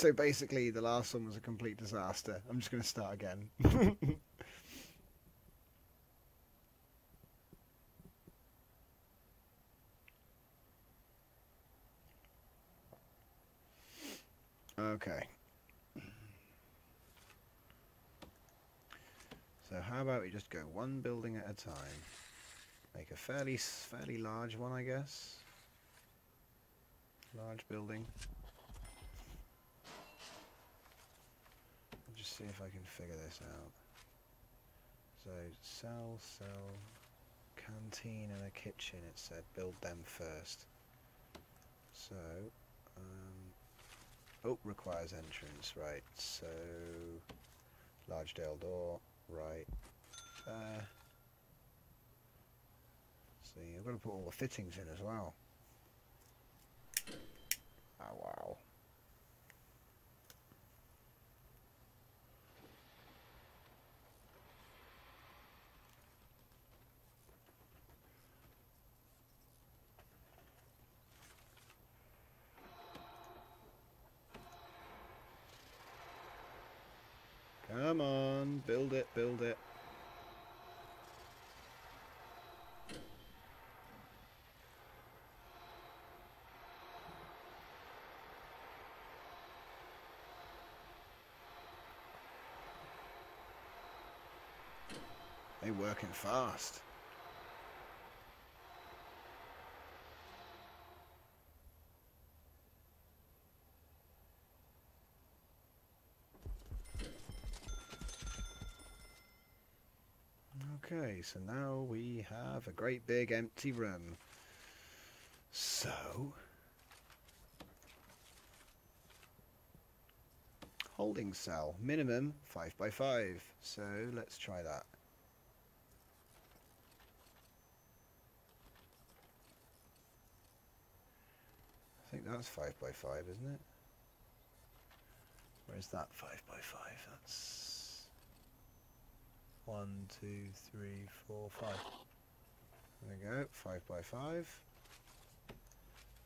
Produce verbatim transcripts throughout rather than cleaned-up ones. So basically the last one was a complete disaster. I'm just going to start again. Okay. So how about we just go one building at a time? Make a fairly fairly large one, I guess. Large building. I'll just see if I can figure this out. So cell, cell, canteen and a kitchen, it said. Build them first. So, um... oh, requires entrance, right, so large Dale door, right there. See, I've got to put all the fittings in as well. Oh, wow. Come on, build it, build it. They're working fast. Okay, so now we have a great big empty room. So, holding cell, minimum five by five. So let's try that. I think that's five by five, isn't it? Where is that five by five? That's One, two, three, four, five. There we go, five by five.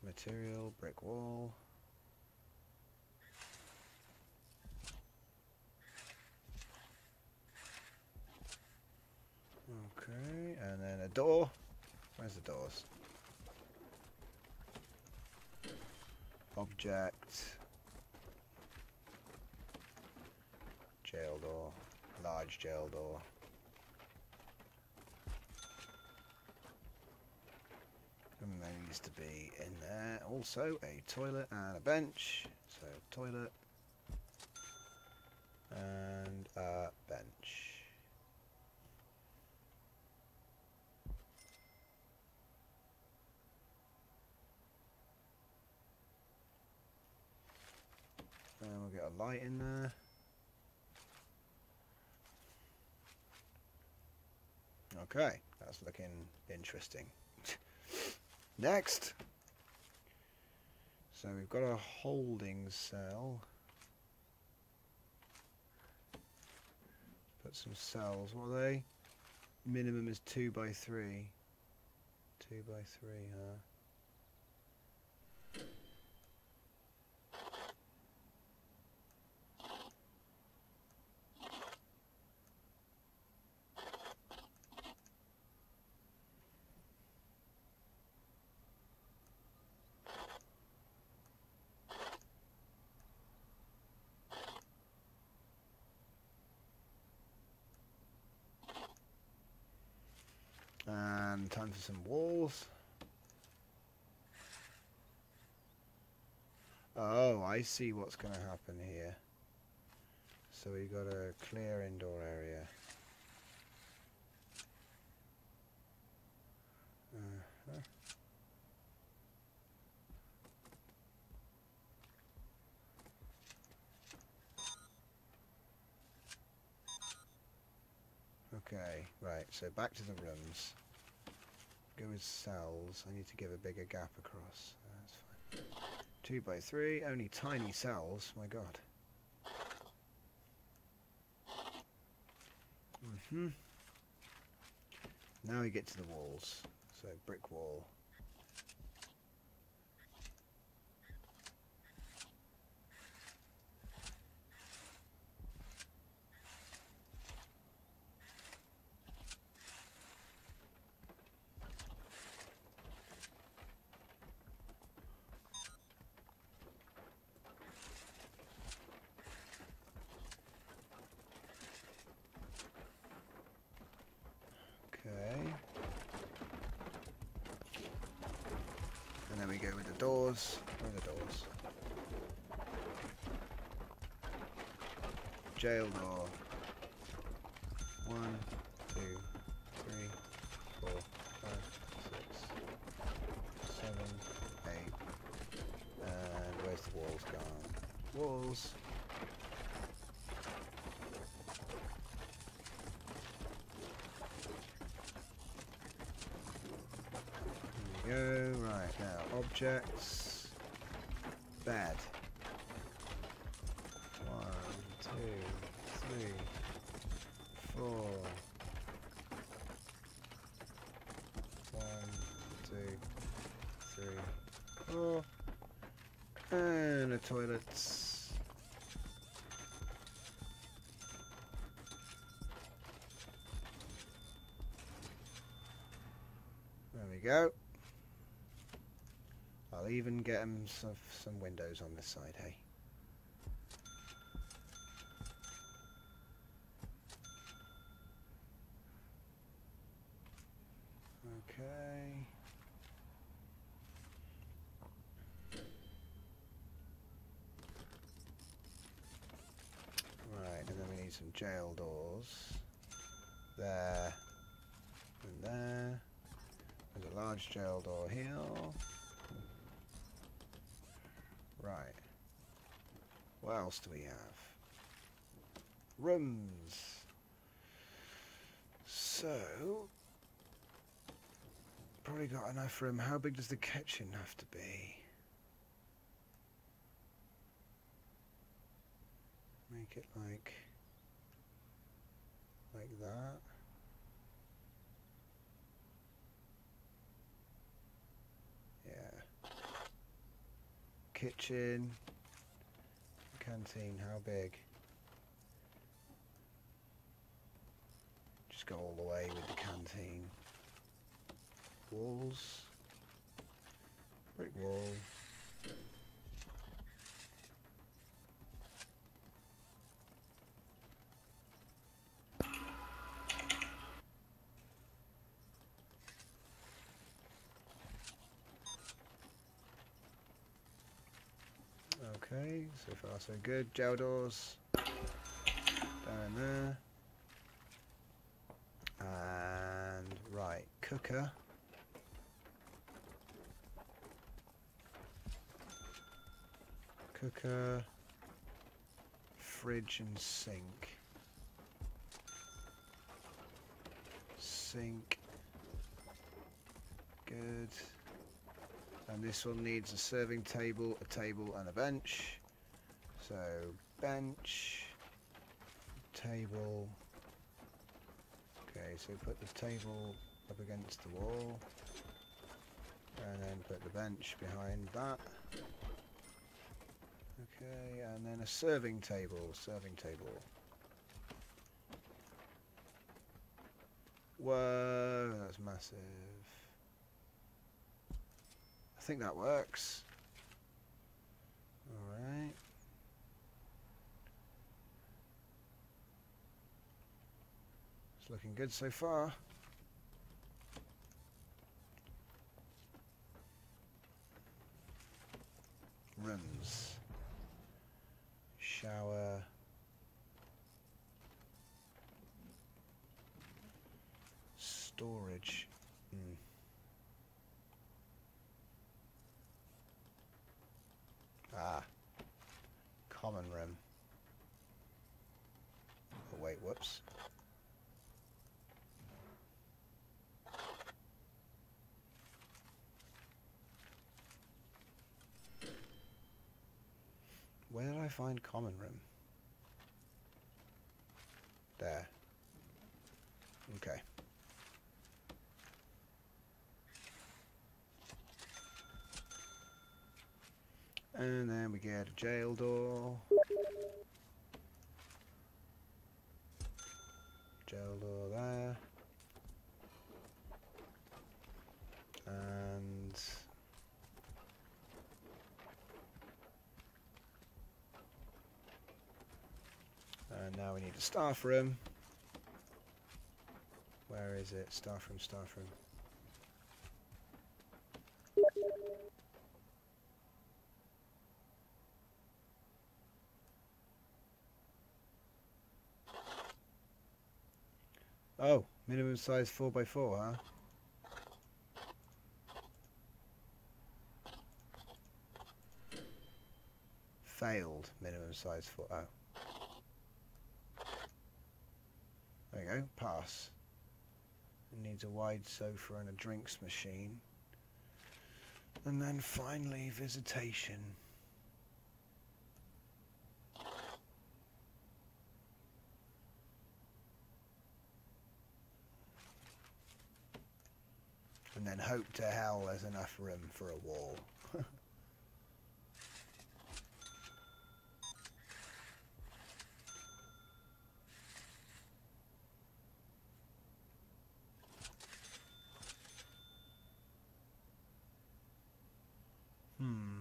Material, brick wall. Okay, and then a door. Where's the doors? Object. Jail door. Large jail door. And there needs to be in there also a toilet and a bench. So toilet and a bench. And we'll get a light in there. Okay, that's looking interesting. Next! So we've got a holding cell. Put some cells, what are they? Minimum is two by three. Two by three, huh? And time for some walls. Oh, I see what's going to happen here. So we've got a clear indoor area. Uh-huh. Okay, right, so back to the rooms. Go with cells. I need to give a bigger gap across. That's fine. Two by three, only tiny cells. My God. Mm-hmm. Now we get to the walls. So brick wall. doors? Where are the doors? Jail door. One, two, three, four, five, six, seven, eight. And where's the walls gone? Walls. Go right now. Objects. Bed. One, two, three, four. One, two, three, four. And the toilets. There we go. I'll even get him some, some windows on this side, hey? Okay. Right, and then we need some jail doors. There. And there. There's a large jail door here. Right. What else do we have? Rooms. So, probably got enough room. How big does the kitchen have to be? Make it like, like that. Kitchen, canteen, how big? Just go all the way with the canteen. Walls, brick wall. Okay, so far so good. Jail doors down there. And right, cooker. Cooker, fridge and sink. Sink. Good. And this one needs a serving table, a table and a bench. So bench, table. Okay, so put the table up against the wall. And then put the bench behind that. Okay, and then a serving table, serving table. Whoa, that's massive. I think that works. All right. It's looking good so far. Rooms. Shower. Storage. Mm. Ah, common room. Oh wait, whoops. Where did I find common room? There. Okay. And then we get a jail door. Jail door there. And And now we need a staff room. Where is it? Staff room, staff room. Oh, minimum size four by four, huh? Failed minimum size four. Oh. There you go, pass. It needs a wide sofa and a drinks machine. And then finally, visitation. And then hope to hell there's enough room for a wall. Hmm.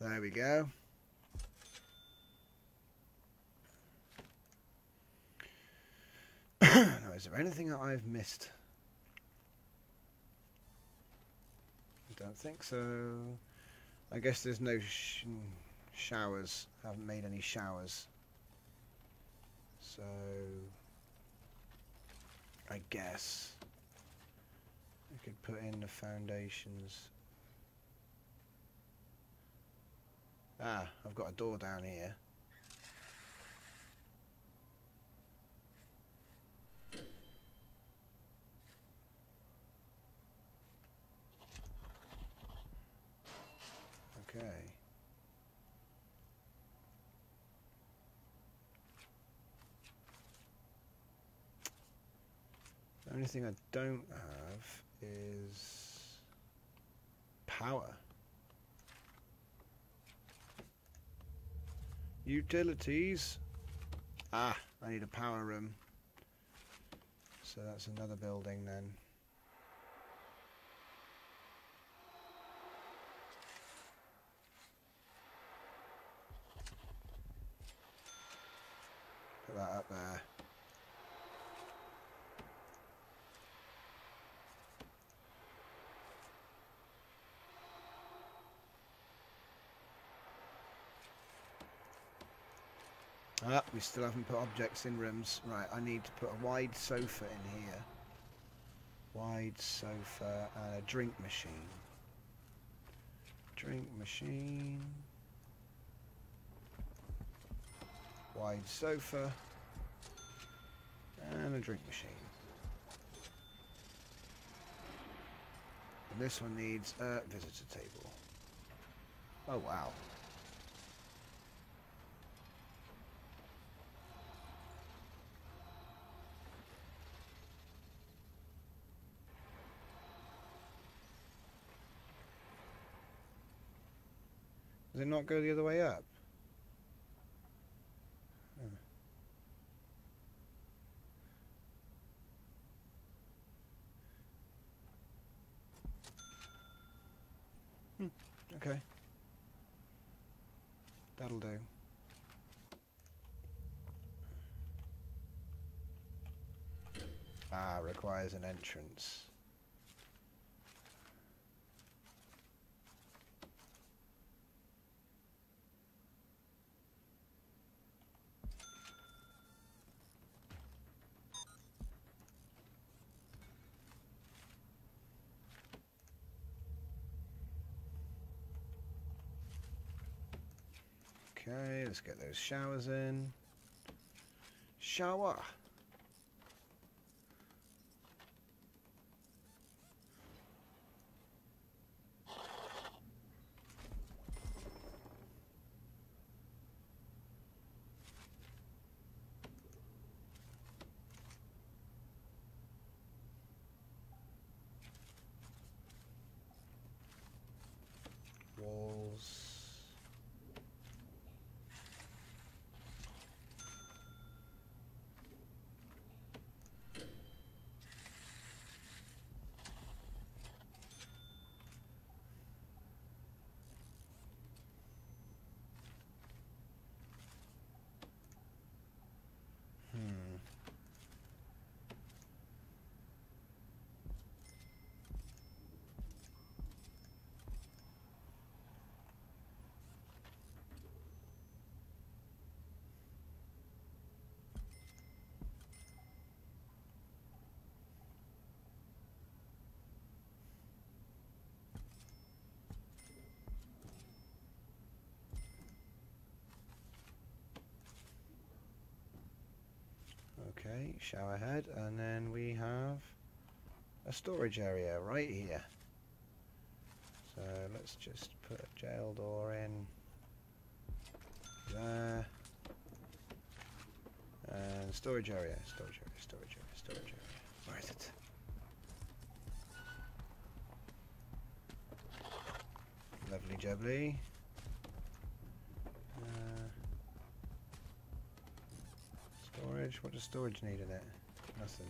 There we go. Now, is there anything that I've missed? I don't think so. I guess there's no sh showers. I haven't made any showers. So, I guess I could put in the foundations. Ah, I've got a door down here. Okay. The only thing I don't have is power. Utilities. Ah, I need a power room. So that's another building then. Put that up there. Ah, we still haven't put objects in rooms. Right, I need to put a wide sofa in here. Wide sofa and a drink machine. Drink machine. Wide sofa. And a drink machine. And this one needs a visitor table. Oh, wow. Does it not go the other way up? Oh. Hmm. Okay. That'll do. Ah, requires an entrance. Okay, let's get those showers in. Shower! walls. Okay, shower head, and then we have a storage area right here. So let's just put a jail door in there. And storage area, storage area, storage area, storage area. Where is it? Lovely jubbly. What does storage need in it? Nothing.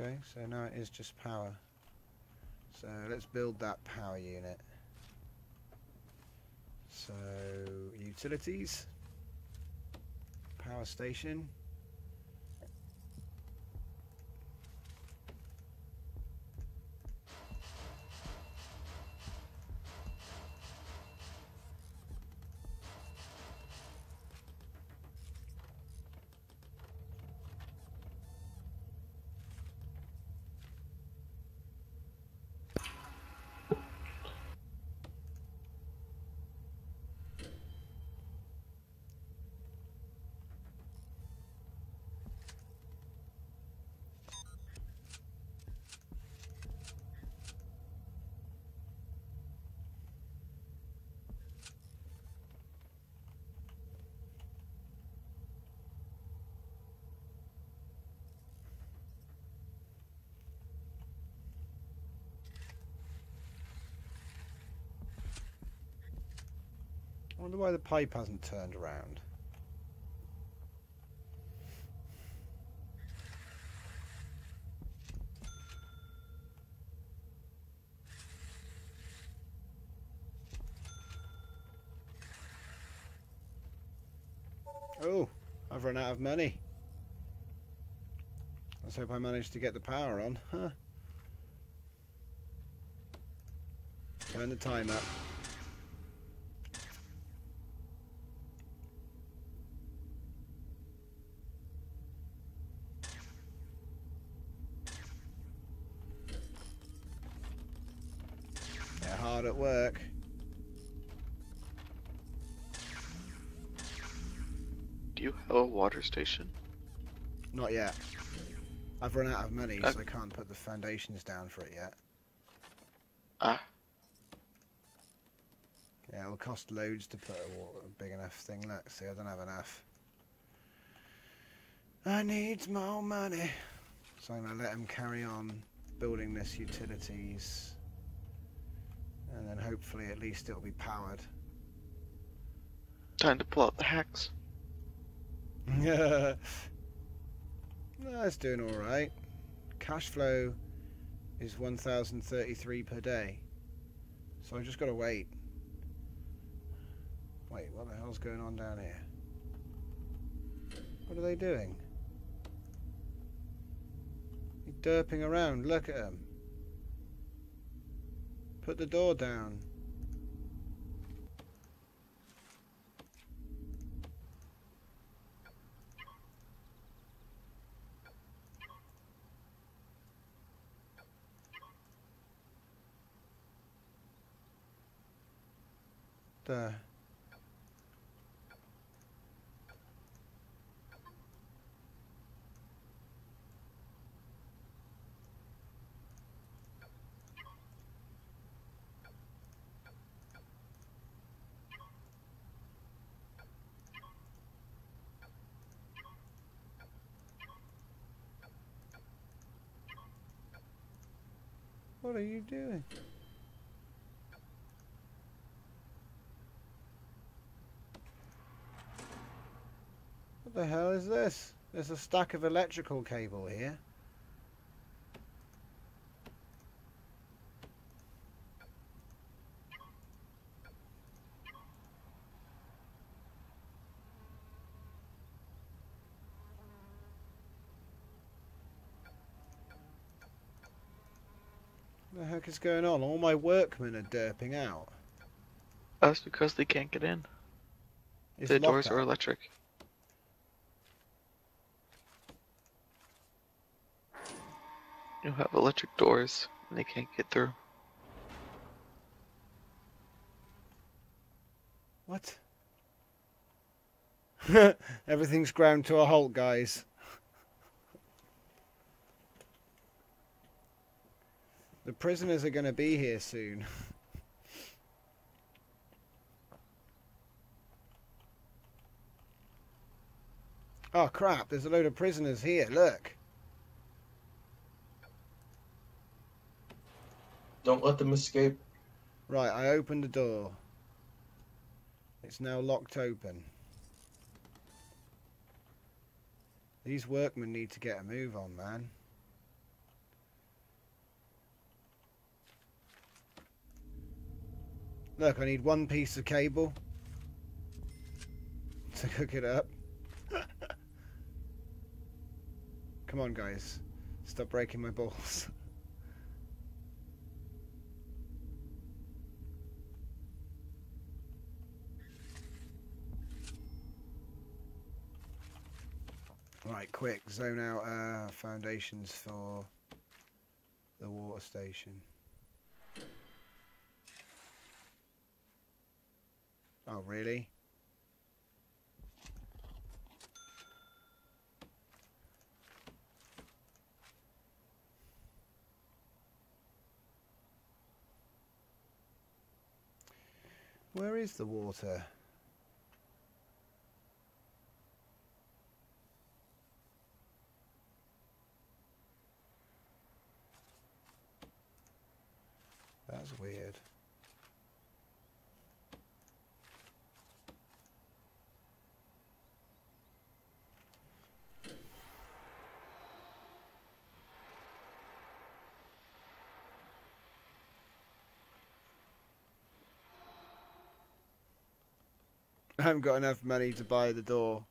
Okay, so now it is just power. So let's build that power unit. So utilities, power station. I wonder why the pipe hasn't turned around. Oh, I've run out of money. Let's hope I managed to get the power on. Huh. Turn the time up. At work. Do you have a water station? Not yet. I've run out of money, uh, so I can't put the foundations down for it yet. Ah. Yeah, it'll cost loads to put a, water, a big enough thing. Look, see, I don't have enough. I need more money. So I'm going to let them carry on building this utilities. And then hopefully at least it'll be powered. Time to pull out the hacks. No, it's doing alright. Cash flow is one thousand thirty-three per day. So I've just got to wait. Wait, what the hell's going on down here? What are they doing? They're derping around, look at them. Put the door down. There. What are you doing? What the hell is this? There's a stack of electrical cable here. What the heck is going on? All my workmen are derping out. That's because they can't get in. It's the doors are electric. You have electric doors, and they can't get through. What? Everything's ground to a halt, guys. The prisoners are going to be here soon. Oh, crap, there's a load of prisoners here, look. Don't let them escape. Right, I opened the door. It's now locked open. These workmen need to get a move on, man. Look, I need one piece of cable to hook it up. Come on, guys. Stop breaking my balls. Right, quick, zone out uh, foundations for the water station. Oh, really? Where is the water? That's weird. I haven't got enough money to buy the door.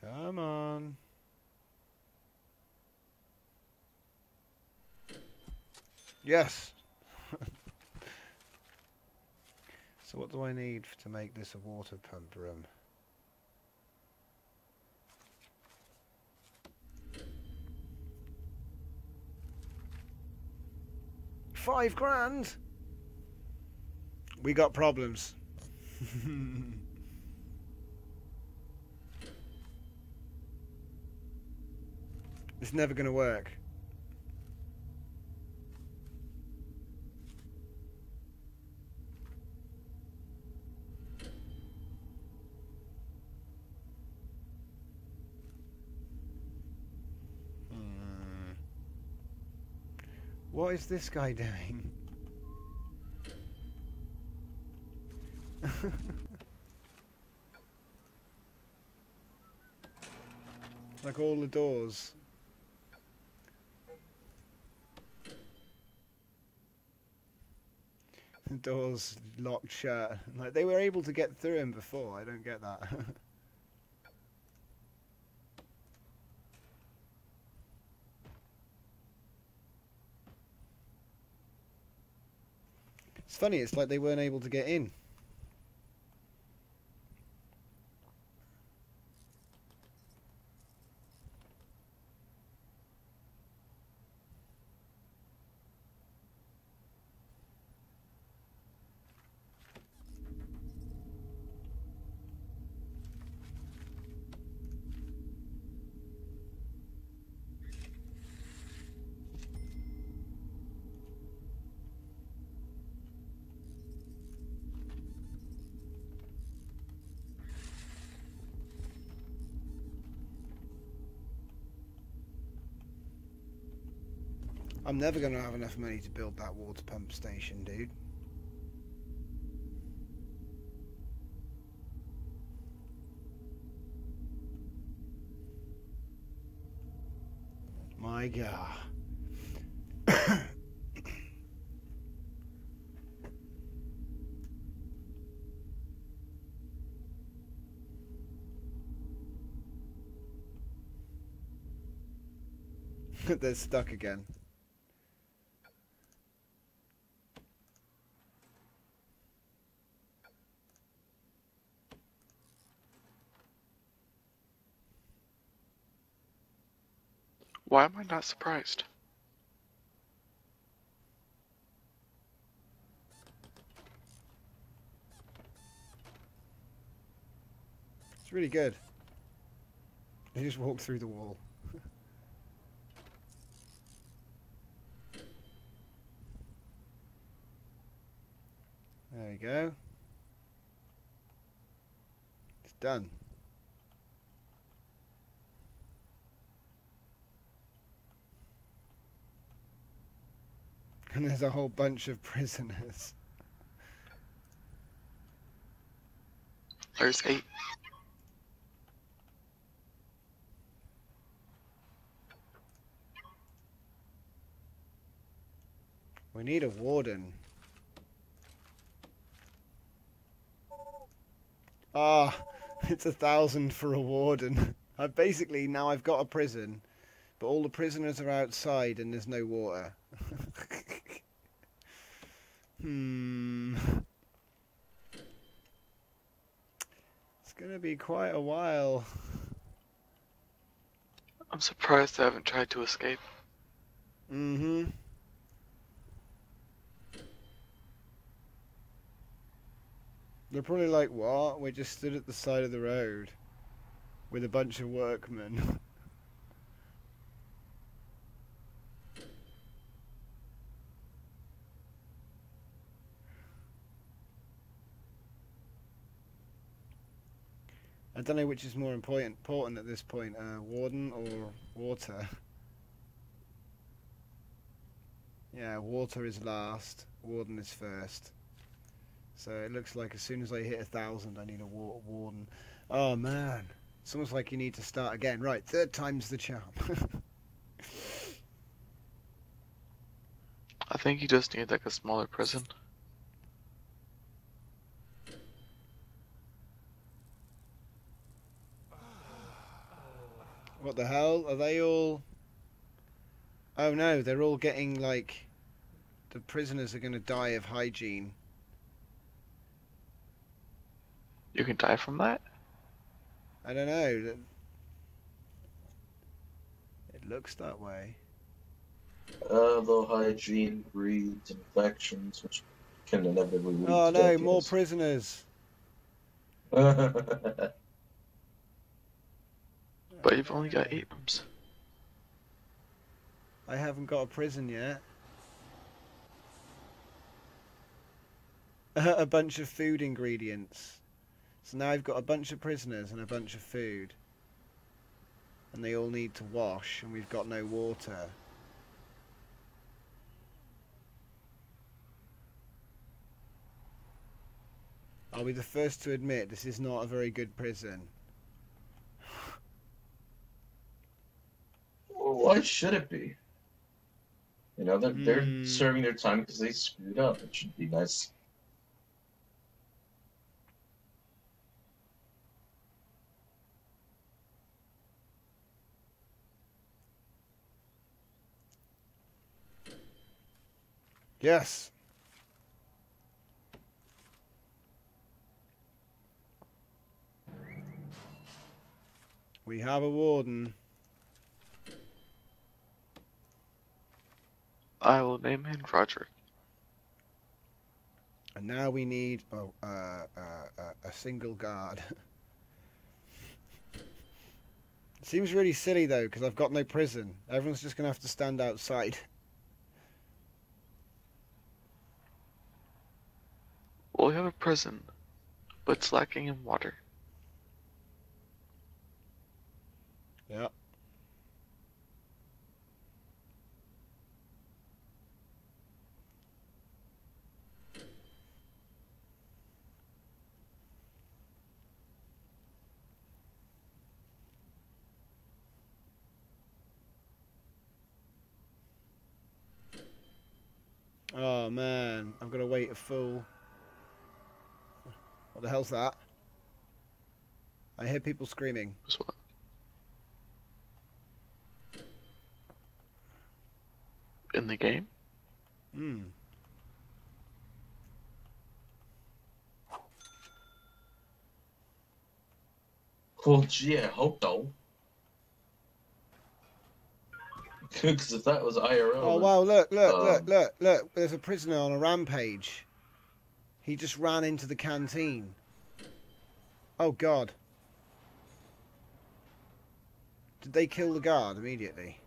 Come on. Yes. So what do I need to make this a water pump room? Five grand. We got problems. It's never going to work. Hmm. What is this guy doing? Like all the doors. Doors locked shut. Like they were able to get through him before. I don't get that. It's funny. It's like they weren't able to get in. I'm never going to have enough money to build that water pump station, dude. My God. They're stuck again. Why am I not surprised? It's really good. They just walked through the wall. There we go. It's done. And there's a whole bunch of prisoners. There's eight. We need a warden. Ah, oh, it's a thousand for a warden. I basically, now I've got a prison, but all the prisoners are outside and there's no water. Hmm. It's gonna be quite a while. I'm surprised I haven't tried to escape. Mm-hmm. They're probably like, what? We just stood at the side of the road with a bunch of workmen. I don't know which is more important, important at this point, uh, warden or water. Yeah, water is last, warden is first. So it looks like as soon as I hit a thousand, I need a water warden. Oh man, it's almost like you need to start again. Right, third time's the charm. I think you just need like a smaller prison. What the hell? Are they all... Oh no, they're all getting like... The prisoners are going to die of hygiene. You can die from that? I don't know. It looks that way. Uh, low hygiene breeds infections, which can inevitably lead to death. Oh no, more prisoners! But you've only got eight rooms. I haven't got a prison yet. A bunch of food ingredients. So now I've got a bunch of prisoners and a bunch of food. And they all need to wash, and we've got no water. I'll be the first to admit this is not a very good prison. Well, why should it be? You know, they're, mm. they're serving their time because they screwed up. It should be nice. Yes. We have a warden. I will name him Roger. And now we need oh, uh, uh, uh, a single guard. It seems really silly though, because I've got no prison. Everyone's just going to have to stand outside. Well, we have a prison, but it's lacking in water. Yeah. Oh man, I'm gonna wait a full. What the hell's that? I hear people screaming. What's what? In the game? Hmm. Well, gee, I hope so. Because if that was I R L... Oh, wow, look, look, um, look, look, look. There's a prisoner on a rampage. He just ran into the canteen. Oh, God. Did they kill the guard immediately?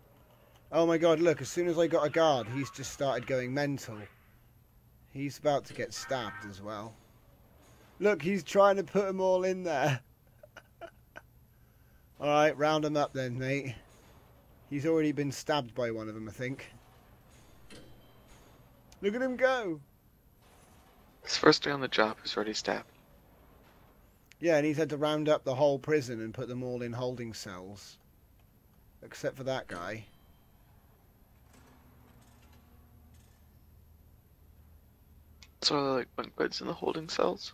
Oh, my God, look. As soon as I got a guard, he's just started going mental. He's about to get stabbed as well. Look, he's trying to put them all in there. All right, round him up then, mate. He's already been stabbed by one of them, I think. Look at him go. His first day on the job is already stabbed. Yeah, and he's had to round up the whole prison and put them all in holding cells. Except for that guy. So are there, like, bunk beds in the holding cells?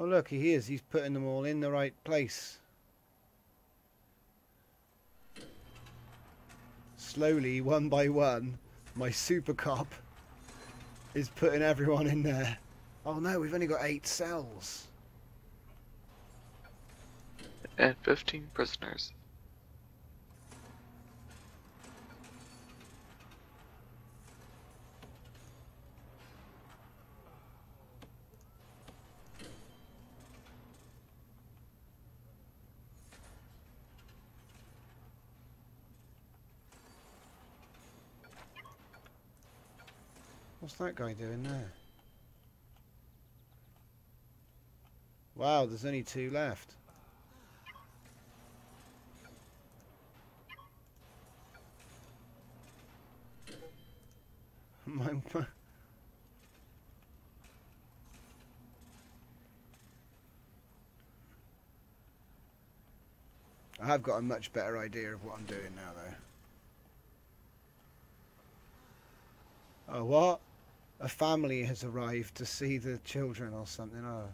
Oh look, he is. He's putting them all in the right place. Slowly, one by one, my super cop is putting everyone in there. Oh no, we've only got eight cells. And fifteen prisoners. What's that guy doing there? Wow, there's only two left. My I have got a much better idea of what I'm doing now, though. Oh, what? A family has arrived to see the children or something. Oh.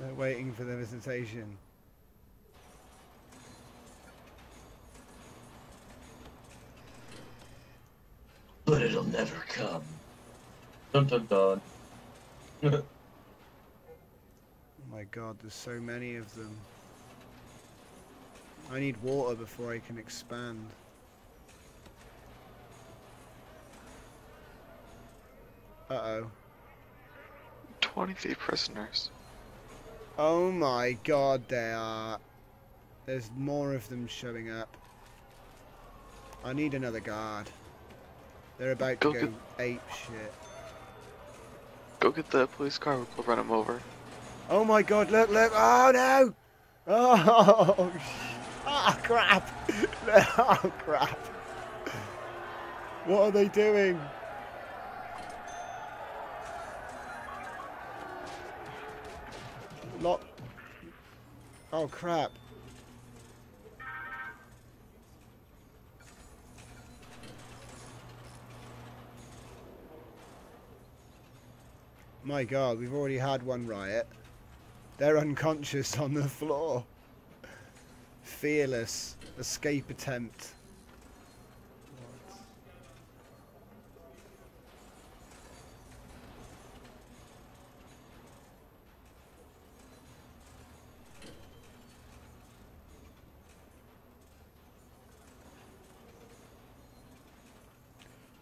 They're waiting for their visitation. But it'll never come. Dun dun dun. Oh my God, there's so many of them. I need water before I can expand. Uh-oh. twenty-three prisoners. Oh my God, they are. There's more of them showing up. I need another guard. They're about go to go get... ape shit. Go get the police car, we'll run them over. Oh my God, look, look. Oh no! Oh shit. Oh crap! Oh crap! What are they doing? Not. Oh crap! My God, we've already had one riot. They're unconscious on the floor. Fearless escape attempt. What?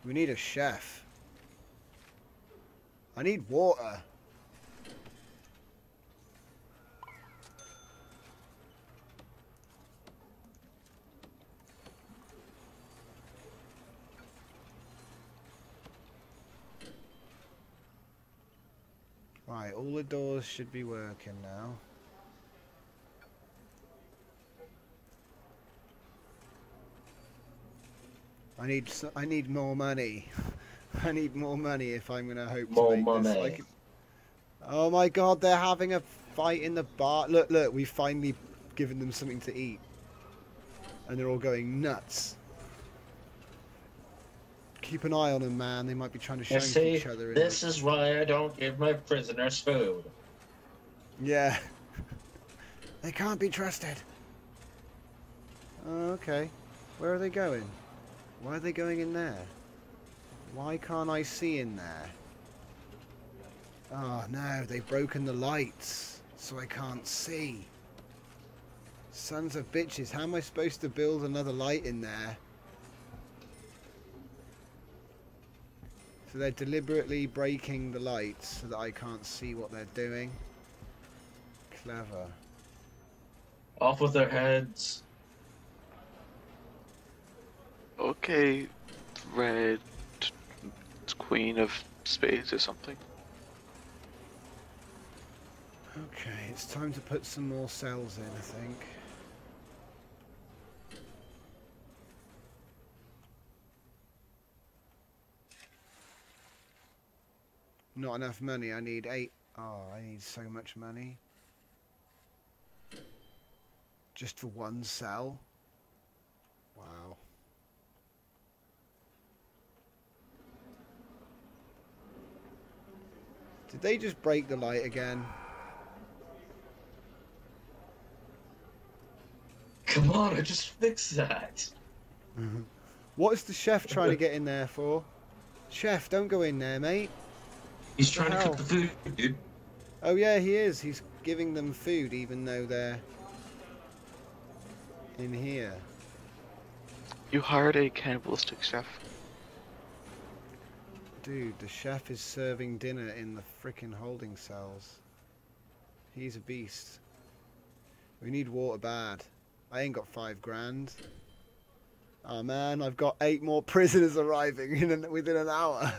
We need a chef. I need water. all the doors should be working now. I need I need more money. I need more money if I'm gonna hope more to make money. This. Like, oh my God, they're having a fight in the bar. Look, look, we've finally given them something to eat, and they're all going nuts. Keep an eye on them, man. They might be trying to shank see, each other. This it? is why I don't give my prisoners food. Yeah, they can't be trusted. Oh, okay, where are they going? Why are they going in there? Why can't I see in there? Oh no, they've broken the lights, so I can't see. Sons of bitches, how am I supposed to build another light in there? So they're deliberately breaking the lights so that I can't see what they're doing. Clever. Off with their heads. Okay, red queen of spades or something. Okay, it's time to put some more cells in, I think. Not enough money, I need eight. Oh, I need so much money. Just for one cell? Wow. Did they just break the light again? Come on, I just fixed that. What's the chef trying to get in there for? Chef, don't go in there, mate. He's trying to cook the food, dude. Oh yeah, he is. He's giving them food even though they're in here. You hired a cannibalistic chef. Dude, the chef is serving dinner in the frickin' holding cells. He's a beast. We need water bad. I ain't got five grand. Oh man, I've got eight more prisoners arriving in an, within an hour.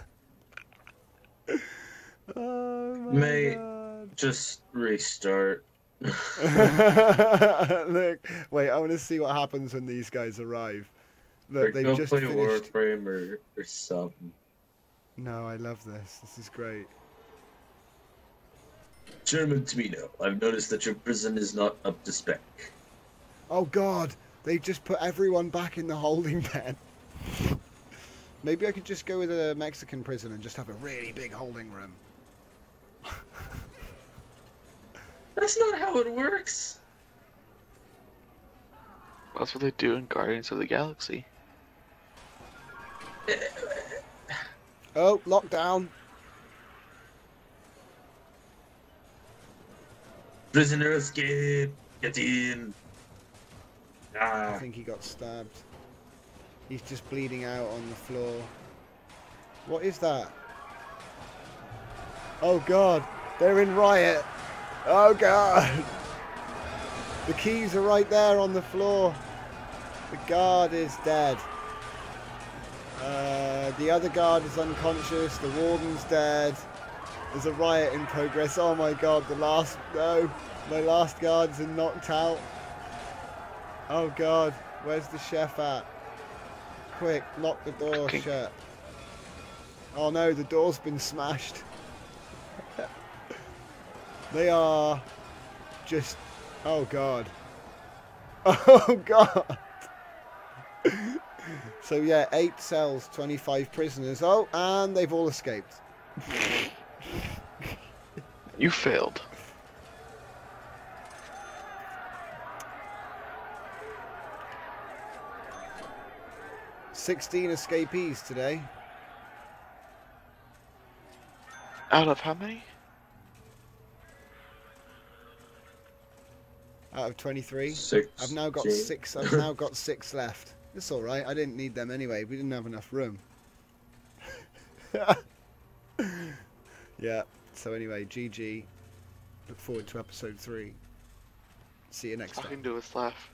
Oh my Mate, God. Just restart. Look, wait, I want to see what happens when these guys arrive. Look, they've just finished... Warframe or, or something. No, I love this. This is great. German Tomino, I've noticed that your prison is not up to spec. Oh God, they've just put everyone back in the holding pen. Maybe I could just go with a Mexican prison and just have a really big holding room. That's not how it works. That's what they do in Guardians of the Galaxy. Oh, lockdown. Prisoner escape. Get in. Ah. I think he got stabbed. He's just bleeding out on the floor. What is that? Oh God, they're in riot. Oh God. The keys are right there on the floor. The guard is dead. Uh, the other guard is unconscious. The warden's dead. There's a riot in progress. Oh my God, the last... No, my last guards are knocked out. Oh God, where's the chef at? Quick, lock the door okay. shut. Oh no, the door's been smashed. They are just... Oh God. Oh God. So yeah, eight cells, twenty-five prisoners. Oh, and they've all escaped. You failed. sixteen escapees today. Out of how many? Out of twenty-three. Six. I've now got six. I've now got six left. It's all right. I didn't need them anyway. We didn't have enough room. Yeah. So anyway, G G. Look forward to episode three. See you next time. I can do with laugh.